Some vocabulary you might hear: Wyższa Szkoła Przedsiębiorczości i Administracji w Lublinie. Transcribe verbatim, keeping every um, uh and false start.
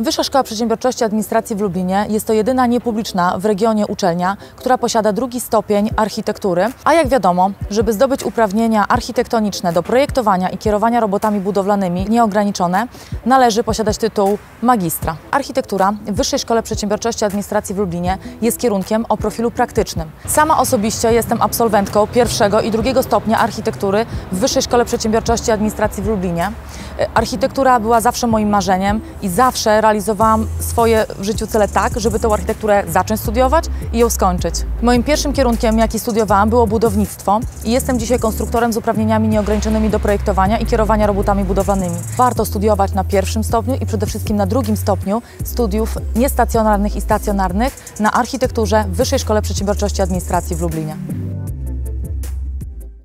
Wyższa Szkoła Przedsiębiorczości i Administracji w Lublinie jest to jedyna niepubliczna w regionie uczelnia, która posiada drugi stopień architektury, a jak wiadomo, żeby zdobyć uprawnienia architektoniczne do projektowania i kierowania robotami budowlanymi nieograniczone, należy posiadać tytuł magistra. Architektura w Wyższej Szkole Przedsiębiorczości i Administracji w Lublinie jest kierunkiem o profilu praktycznym. Sama osobiście jestem absolwentką pierwszego i drugiego stopnia architektury w Wyższej Szkole Przedsiębiorczości i Administracji w Lublinie. Architektura była zawsze moim marzeniem i zawsze realizowałam swoje w życiu cele tak, żeby tę architekturę zacząć studiować i ją skończyć. Moim pierwszym kierunkiem, jaki studiowałam, było budownictwo i jestem dzisiaj konstruktorem z uprawnieniami nieograniczonymi do projektowania i kierowania robotami budowlanymi. Warto studiować na pierwszym stopniu i przede wszystkim na drugim stopniu studiów niestacjonarnych i stacjonarnych na architekturze w Wyższej Szkole Przedsiębiorczości i Administracji w Lublinie.